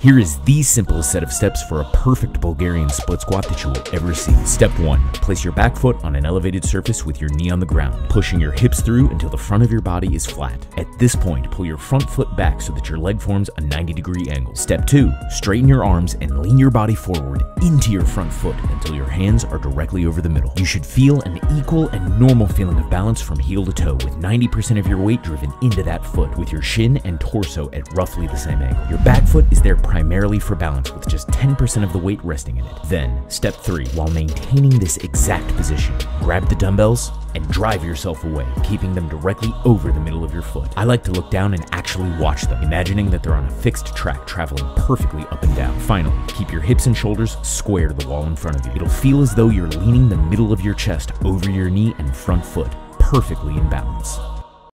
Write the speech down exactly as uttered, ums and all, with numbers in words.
Here is the simplest set of steps for a perfect Bulgarian split squat that you will ever see. Step one, place your back foot on an elevated surface with your knee on the ground, pushing your hips through until the front of your body is flat. At this point, pull your front foot back so that your leg forms a ninety degree angle. Step two, straighten your arms and lean your body forward into your front foot until your hands are directly over the middle. You should feel an equal and normal feeling of balance from heel to toe with ninety percent of your weight driven into that foot with your shin and torso at roughly the same angle. Your back foot is there primarily for balance with just ten percent of the weight resting in it. Then, step three, while maintaining this exact position, grab the dumbbells and drive yourself away, keeping them directly over the middle of your foot. I like to look down and actually watch them, imagining that they're on a fixed track traveling perfectly up and down. Finally, keep your hips and shoulders square to the wall in front of you. It'll feel as though you're leaning the middle of your chest over your knee and front foot, perfectly in balance.